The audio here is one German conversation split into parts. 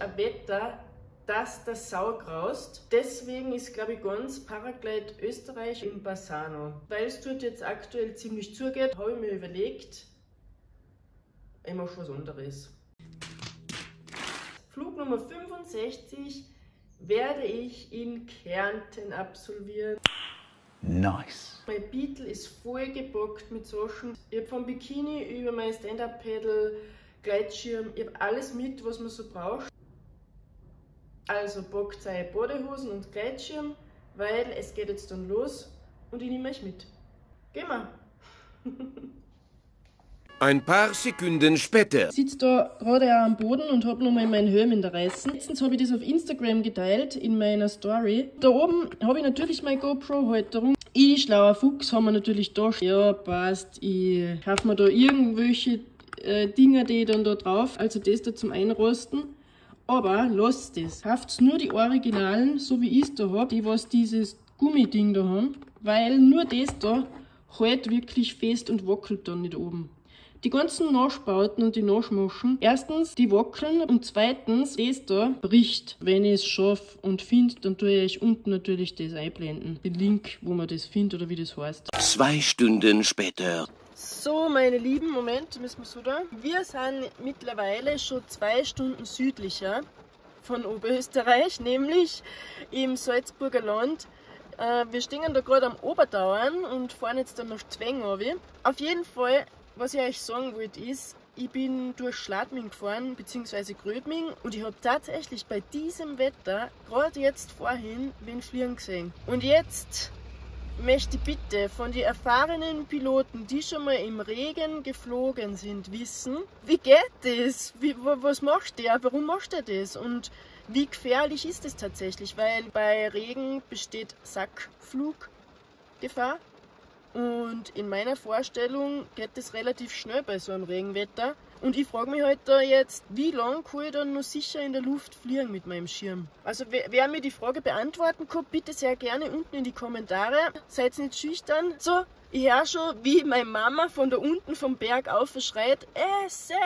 ein Wetter, dass das Sau graust. Deswegen ist, glaube ich, ganz Paraglide Österreich in Bassano. Weil es dort jetzt aktuell ziemlich zugeht, habe ich mir überlegt, ich mache was anderes. Flug Nummer 65 werde ich in Kärnten absolvieren. Nice. Mein Beetle ist vollgepackt mit Sachen. Ich habe vom Bikini über mein Stand-Up-Pedal, Gleitschirm, ich habe alles mit, was man so braucht. Also packt seine Badehosen und Gleitschirm, weil es geht jetzt dann los und ich nehme euch mit. Gehen wir! Ein paar Sekunden später. Ich sitze da gerade auch am Boden und habe nochmal meinen Höhenmeter reißen. Letztens habe ich das auf Instagram geteilt in meiner Story. Da oben habe ich natürlich meine GoPro-Halterung. Ich, schlauer Fuchs, haben wir natürlich da. Ja, passt. Ich kaufe mir da irgendwelche Dinger, die dann da drauf. Also das da zum Einrosten. Aber lasst das. Kauft nur die Originalen, so wie ich es da habe, die was dieses Gummiding da haben, weil nur das da hält wirklich fest und wackelt dann nicht oben. Die ganzen Nachbauten und die Nachmaschen, erstens, die wackeln und zweitens, das da bricht. Wenn ich es schaffe und finde, dann tue ich euch unten natürlich das einblenden. Den Link, wo man das findet oder wie das heißt. 2 Stunden später. So, meine Lieben, Moment, müssen wir so da. Wir sind mittlerweile schon 2 Stunden südlicher von Oberösterreich, nämlich im Salzburger Land. Wir stehen da gerade am Oberdauern und fahren jetzt dann nach Zweng runter. Auf jeden Fall, was ich euch sagen wollte, ist, ich bin durch Schladming gefahren, beziehungsweise Gröbming, und ich habe tatsächlich bei diesem Wetter gerade jetzt vorhin wen fliegen gesehen. Und jetzt möchte ich bitte von den erfahrenen Piloten, die schon mal im Regen geflogen sind, wissen, wie geht das? Was macht der? Warum macht er das? Und wie gefährlich ist es tatsächlich? Weil bei Regen besteht Sackfluggefahr. Und in meiner Vorstellung geht das relativ schnell bei so einem Regenwetter. Und ich frage mich halt da jetzt, wie lange kann ich dann noch sicher in der Luft fliegen mit meinem Schirm? Also wer mir die Frage beantworten kann, bitte sehr gerne unten in die Kommentare. Seid nicht schüchtern. So, ich höre schon, wie meine Mama von da unten vom Berg auf schreit, Essen!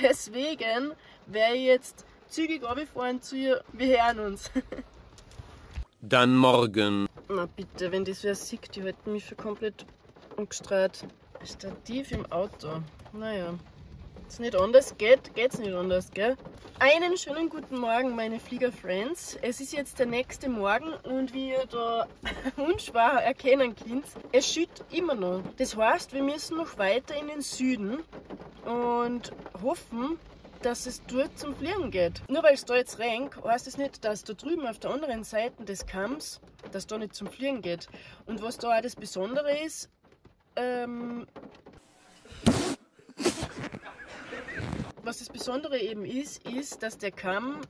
Deswegen werde ich jetzt zügig runterfahren zu ihr. Wir hören uns. Dann morgen. Na bitte, wenn das wer sieht, die halten mich für komplett angestrahlt. Stativ im Auto. Naja, wenn es nicht anders geht, geht's nicht anders, gell? Einen schönen guten Morgen, meine Fliegerfriends. Es ist jetzt der nächste Morgen und wie ihr da unschwer erkennen könnt, es schüttet immer noch. Das heißt, wir müssen noch weiter in den Süden und hoffen, dass es dort zum Fliegen geht. Nur weil es da jetzt regnet, heißt es nicht, dass da drüben auf der anderen Seite des Kamms, dass da nicht zum Fliegen geht. Und was da auch das Besondere ist, was das Besondere eben ist, dass der Kamm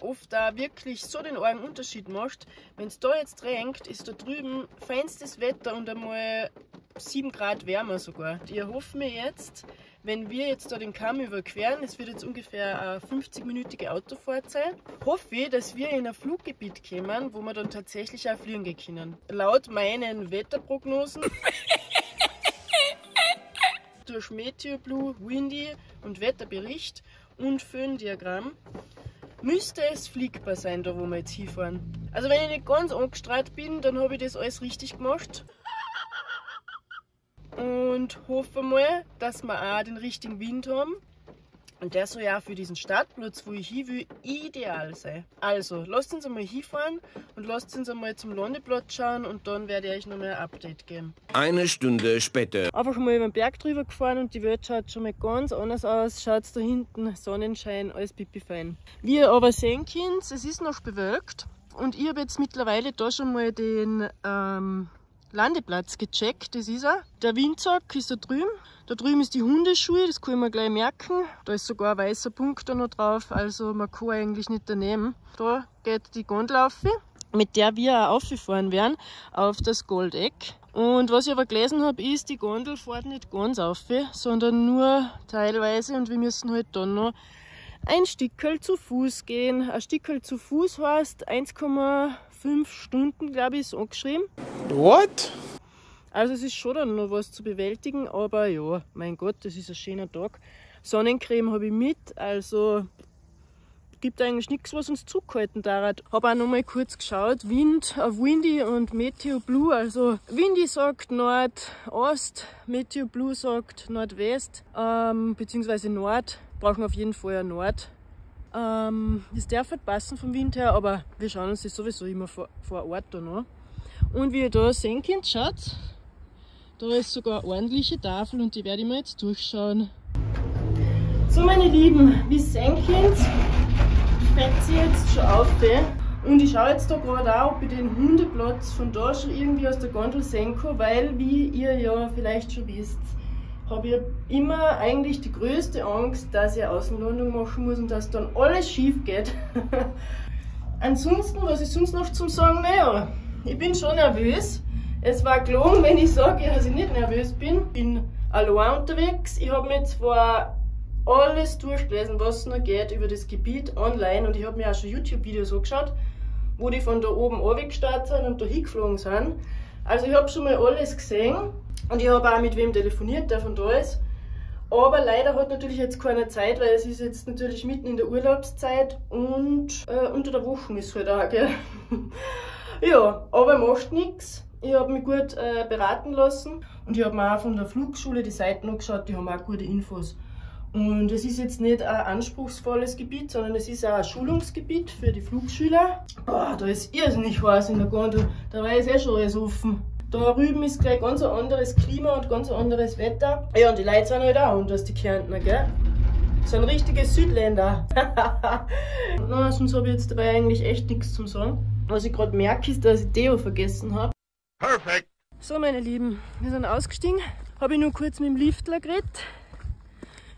oft da wirklich so den argen Unterschied macht. Wenn es da jetzt regnet, ist da drüben feinstes Wetter und einmal 7 Grad wärmer sogar. Und ich hoffe mir jetzt, wenn wir jetzt da den Kamm überqueren, es wird jetzt ungefähr eine 50-minütige Autofahrt sein, hoffe ich, dass wir in ein Fluggebiet kommen, wo wir dann tatsächlich auch fliegen gehen können. Laut meinen Wetterprognosen durch Meteo Blue, Windy und Wetterbericht und Föhndiagramm müsste es fliegbar sein, da wo wir jetzt hinfahren. Also wenn ich nicht ganz angestrahlt bin, dann habe ich das alles richtig gemacht. Und hoffe mal, dass wir auch den richtigen Wind haben. Und der soll ja für diesen Startplatz, wo ich hin will, ideal sein. Also, lasst uns einmal hinfahren und lasst uns einmal zum Landeplatz schauen und dann werde ich euch nochmal ein Update geben. 1 Stunde später. Einfach mal über den Berg drüber gefahren und die Welt schaut schon mal ganz anders aus. Schaut da hinten, Sonnenschein, alles pipifein. Wie ihr aber sehen könnt, es ist noch bewölkt und ich habe jetzt mittlerweile da schon mal den Landeplatz gecheckt, das ist er. Der Windsack ist da drüben. Da drüben ist die Hundeschule, das kann man gleich merken. Da ist sogar ein weißer Punkt da noch drauf, also man kann eigentlich nicht daneben. Da geht die Gondelaufe, mit der wir auch aufgefahren werden, auf das Goldeck. Und was ich aber gelesen habe, ist, die Gondel fährt nicht ganz auf, sondern nur teilweise und wir müssen halt dann noch ein Stickerl zu Fuß gehen. Ein Stickerl zu Fuß heißt 1,5 Stunden, glaube ich, ist angeschrieben. What? Also es ist schon dann noch was zu bewältigen, aber ja, mein Gott, das ist ein schöner Tag. Sonnencreme habe ich mit, also gibt eigentlich nichts, was uns zurückhalten darf. Habe auch noch mal kurz geschaut, Wind auf Windy und Meteo Blue, also Windy sagt Nordost, Meteo Blue sagt Nordwest, beziehungsweise Nord, brauchen auf jeden Fall Nord. Das darf halt passen vom Wind her, aber wir schauen uns das sowieso immer vor Ort da noch. Und wie ihr da sehen könnt, schaut, da ist sogar eine ordentliche Tafel und die werde ich mir jetzt durchschauen. So meine Lieben, wie ihr sehen könnt, fängt sie jetzt schon auf. Und ich schaue jetzt da gerade auch, ob ich den Hundeplatz von da schon irgendwie aus der Gondel sehen kann, weil, wie ihr ja vielleicht schon wisst, habe ich immer eigentlich die größte Angst, dass ich eine Außenlandung machen muss und dass dann alles schief geht. Ansonsten, was ist sonst noch zum Sagen? Naja, ich bin schon nervös. Es war gelogen, wenn ich sage, dass ich nicht nervös bin. Ich bin allein unterwegs. Ich habe mir zwar alles durchlesen, was noch geht über das Gebiet online, und ich habe mir auch schon YouTube-Videos angeschaut, wo die von da oben runtergestartet sind und da hingeflogen sind. Also ich habe schon mal alles gesehen und ich habe auch mit wem telefoniert, der von da ist. Aber leider hat natürlich jetzt keine Zeit, weil es ist jetzt natürlich mitten in der Urlaubszeit und unter der Woche ist halt auch, gell? Ja, aber macht nichts. Ich habe mich gut beraten lassen und ich habe mir auch von der Flugschule die Seiten angeschaut, die haben auch gute Infos. Und es ist jetzt nicht ein anspruchsvolles Gebiet, sondern es ist auch ein Schulungsgebiet für die Flugschüler. Boah, da ist irrsinnig heiß in der Gondel, da war es eh schon alles offen. Da drüben ist gleich ganz ein anderes Klima und ganz ein anderes Wetter. Ja, und die Leute sind halt auch anders, die Kärntner, gell? So ein richtiges Südländer. Na, sonst habe ich jetzt dabei eigentlich echt nichts zum Sagen. Was ich gerade merke, ist, dass ich Deo vergessen habe. Perfekt! So, meine Lieben, wir sind ausgestiegen. Habe ich nur kurz mit dem Liftler geredet,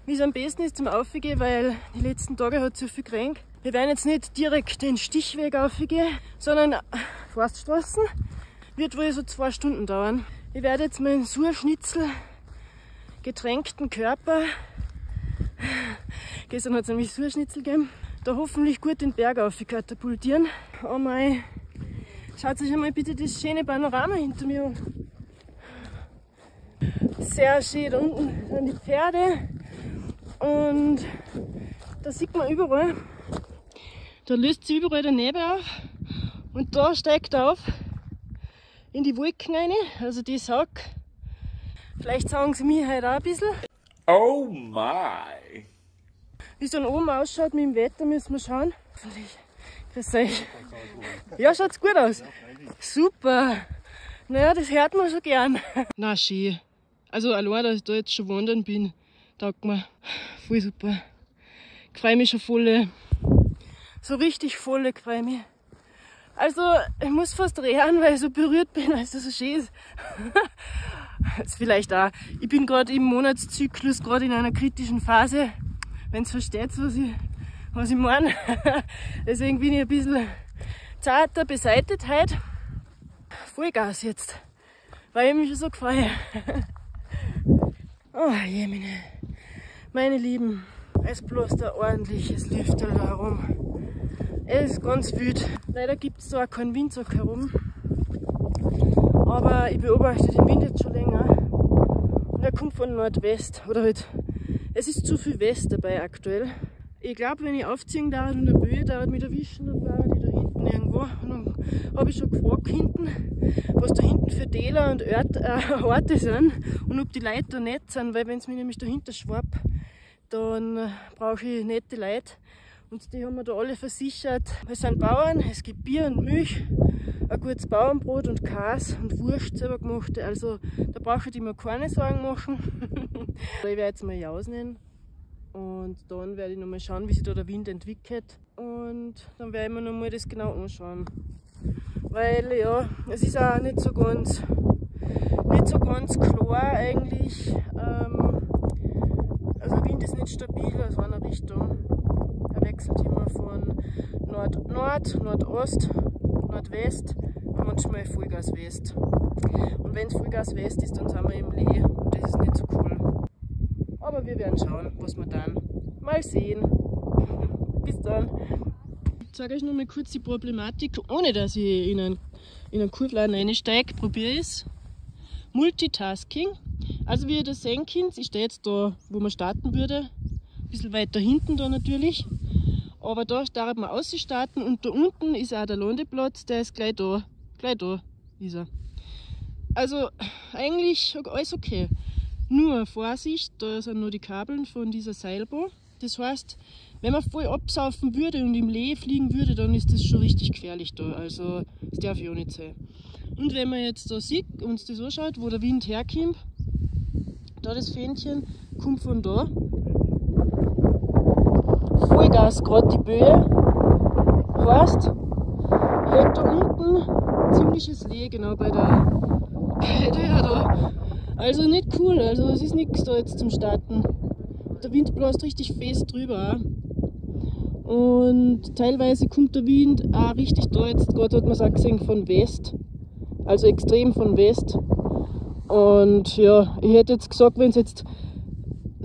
wie es am besten ist zum Aufgehen, weil die letzten Tage hat so viel geregnet. Wir werden jetzt nicht direkt den Stichweg aufgehen, sondern Forststraßen. Wird wohl so 2 Stunden dauern. Ich werde jetzt meinen Surschnitzel getränkten Körper, gestern hat es nämlich Surschnitzel gegeben, da hoffentlich gut den Berg aufkatapultieren. Oh mein, schaut euch einmal bitte das schöne Panorama hinter mir an. Sehr schön, da unten sind die Pferde. Und da sieht man überall, da löst sich überall der Nebel auf und da steigt er auf in die Wolken rein, also die Sack. Vielleicht sagen sie mir heute auch ein bisschen. Oh my! Wie es dann oben ausschaut mit dem Wetter, müssen wir schauen. Hoffentlich. Grüß euch. Ja, schaut's gut aus. Super! Naja, das hört man schon gern. Na, schön. Also allein, dass ich da jetzt schon wandern bin, taugt mir. Voll super. Ich freue mich schon voll. So richtig voll freue mich. Also, ich muss fast rehren, weil ich so berührt bin, weil es so schön ist. Jetzt vielleicht auch. Ich bin gerade im Monatszyklus, gerade in einer kritischen Phase. Wenn ihr versteht, was ich meine. Deswegen bin ich ein bisschen zarter beseitigt heute. Vollgas jetzt. Weil ich mich schon so gefreue. Oh je, meine Lieben, es bloß da ordentliches Lüfter da herum. Es ist ganz wild. Leider gibt es da auch keinen Windsock herum. Aber ich beobachte den Wind jetzt schon länger. Und er kommt von Nordwest. Oder halt, es ist zu viel West dabei aktuell. Ich glaube, wenn ich aufziehen darf und eine Böe darf mich erwischen, dann war die da hinten irgendwo. Und dann habe ich schon gefragt hinten, was da hinten für Täler und Orte sind und ob die Leute da nett sind, weil wenn es mich nämlich dahinter schwappt, dann brauche ich nette Leute. Und die haben mir da alle versichert, es sind Bauern, es gibt Bier und Milch, ein gutes Bauernbrot und Käse und Wurst selber gemachte. Also da brauche ich mir keine Sorgen machen. Ich werde jetzt mal rausnehmen. Und dann werde ich nochmal schauen, wie sich da der Wind entwickelt. Und dann werde ich mir nochmal das genau anschauen. Weil ja, es ist auch nicht so ganz klar eigentlich. Also der Wind ist nicht stabil aus einer Richtung. Er wechselt immer von Nord-Nord, Nordost, Nordwest und manchmal Vollgas West. Und wenn es Vollgas West ist, dann sind wir im Lee und das ist nicht so cool. Aber wir werden schauen, was wir dann mal sehen. Bis dann. Ich zeige euch noch mal kurz die Problematik, ohne dass ich in einen Kurvladen reinsteige. Probiere ich es. Multitasking. Also wie ihr das sehen könnt, ich stehe jetzt da, wo man starten würde. Ein bisschen weiter hinten da natürlich. Aber da starb man ausstarten und da unten ist auch der Landeplatz, der ist gleich da ist er. Also eigentlich alles okay. Nur Vorsicht, da sind nur die Kabeln von dieser Seilbahn. Das heißt, wenn man voll absaufen würde und im Lee fliegen würde, dann ist das schon richtig gefährlich da. Also das darf ich auch nicht sein. Und wenn man jetzt da sieht, uns das anschaut, wo der Wind herkommt, da das Fähnchen kommt von da. Vollgas gerade die Böe. Heißt, hält da unten ziemliches Lee, genau bei der da. Also nicht cool, also es ist nichts da jetzt zum Starten. Der Wind bläst richtig fest drüber auch. Und teilweise kommt der Wind auch richtig da, jetzt gerade hat man es auch gesehen, von West, also extrem von West. Und ja, ich hätte jetzt gesagt, wenn es jetzt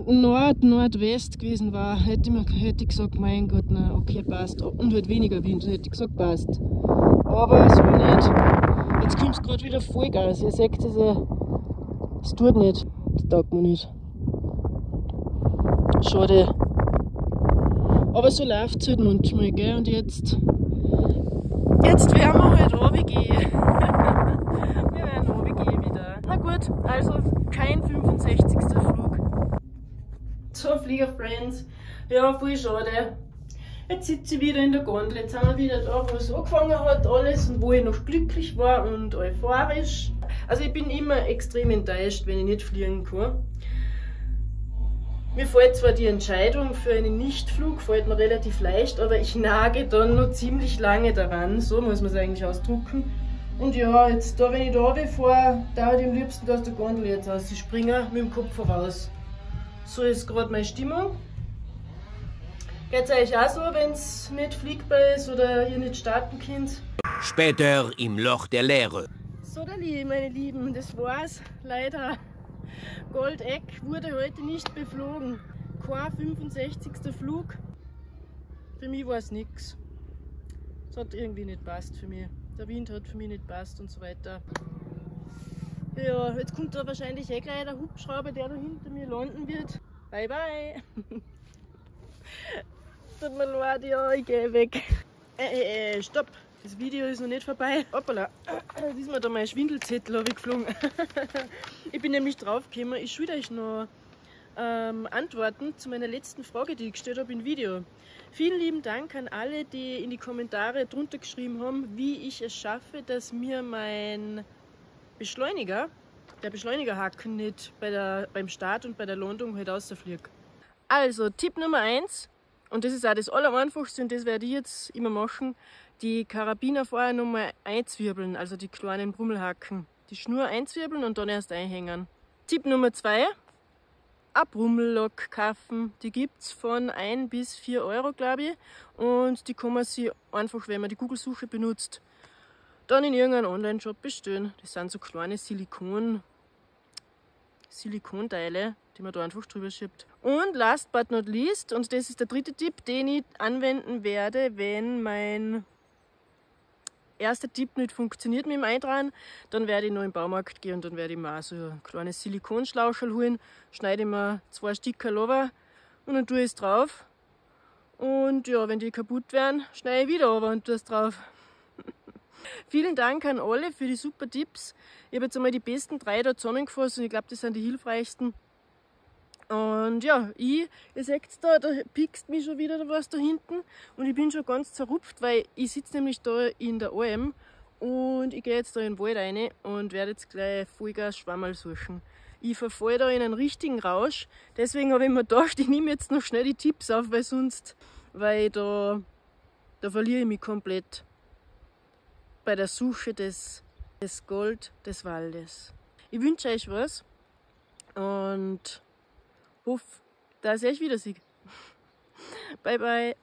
Nord-Nordwest gewesen war, hätte ich gesagt, mein Gott, na okay, passt, und halt weniger Wind, hätte ich gesagt, passt. Aber so nicht, jetzt kommt es gerade wieder Vollgas, ihr seht es tut nicht, das taugt mir nicht. Schade. Aber so läuft es halt manchmal, gell? Und jetzt werden wir halt runtergehen. Wir werden runtergehen wieder. Na gut, also kein 65. Flug. So, Fliegerfriends, ja, voll schade. Jetzt sitze ich wieder in der Gondel. Jetzt sind wir wieder da, wo es angefangen hat, alles, und wo ich noch glücklich war und euphorisch. Also ich bin immer extrem enttäuscht, wenn ich nicht fliegen kann. Mir fällt zwar die Entscheidung für einen Nichtflug, fällt mir relativ leicht, aber ich nage dann noch ziemlich lange daran, so muss man es eigentlich ausdrucken. Und ja, jetzt da, wenn ich da runterfahre, dauert ich am liebsten aus der Gondel jetzt aus. Ich springe mit dem Kopf voraus. So ist gerade meine Stimmung. Geht's euch auch so, wenn es nicht fliegbar ist oder ihr nicht starten könnt? Später im Loch der Leere. So, meine Lieben, das war's leider. Goldeck wurde heute nicht beflogen. Kein 65. Flug. Für mich war es nichts. Es hat irgendwie nicht passt für mich. Der Wind hat für mich nicht passt und so weiter. Ja, jetzt kommt da wahrscheinlich eh gleich der Hubschrauber, der da hinter mir landen wird. Bye bye! Tut mir leid, ja, ich gehe weg. Stopp! Das Video ist noch nicht vorbei. Hoppala, diesmal da mein Schwindelzettel habe ich geflogen. Ich bin nämlich draufgekommen, ich schulde euch noch Antworten zu meiner letzten Frage, die ich gestellt habe im Video. Vielen lieben Dank an alle, die in die Kommentare drunter geschrieben haben, wie ich es schaffe, dass mir mein Beschleuniger, der Beschleunigerhaken nicht beim Start und bei der Landung halt rausfliegt. Also Tipp Nummer 1, und das ist auch das Allereinfachste und das werde ich jetzt immer machen, die Karabiner vorher nochmal einzwirbeln, also die kleinen Brummelhaken. Die Schnur einzwirbeln und dann erst einhängen. Tipp Nummer 2, eine Brummellok kaufen. Die gibt es von 1 bis 4 Euro, glaube ich. Und die kann man sich einfach, wenn man die Google-Suche benutzt, dann in irgendeinem Online-Shop bestellen. Das sind so kleine Silikonteile, die man da einfach drüber schiebt. Und last but not least, und das ist der dritte Tipp, den ich anwenden werde, wenn mein erster Tipp nicht funktioniert mit dem Eintragen, dann werde ich noch im Baumarkt gehen und dann werde ich mir auch so ein kleines Silikonschlauchel holen, schneide mir 2 Sticker runter und dann tue ich es drauf. Und ja, wenn die kaputt werden, schneide ich wieder runter und tue es drauf. Vielen Dank an alle für die super Tipps. Ich habe jetzt einmal die besten 3 da zusammengefasst und ich glaube, das sind die hilfreichsten. Und ja, ihr seht da piekst mich schon wieder was da hinten und ich bin schon ganz zerrupft, weil ich sitze nämlich da in der Alm und ich gehe jetzt da in den Wald rein und werde jetzt gleich Vollgas Schwammerl suchen. Ich verfalle da in einen richtigen Rausch, deswegen habe ich mir gedacht, ich nehme jetzt noch schnell die Tipps auf, weil sonst, da verliere ich mich komplett bei der Suche des Gold des Waldes. Ich wünsche euch was und hoffe, dass ich euch wieder sehe. Bye bye.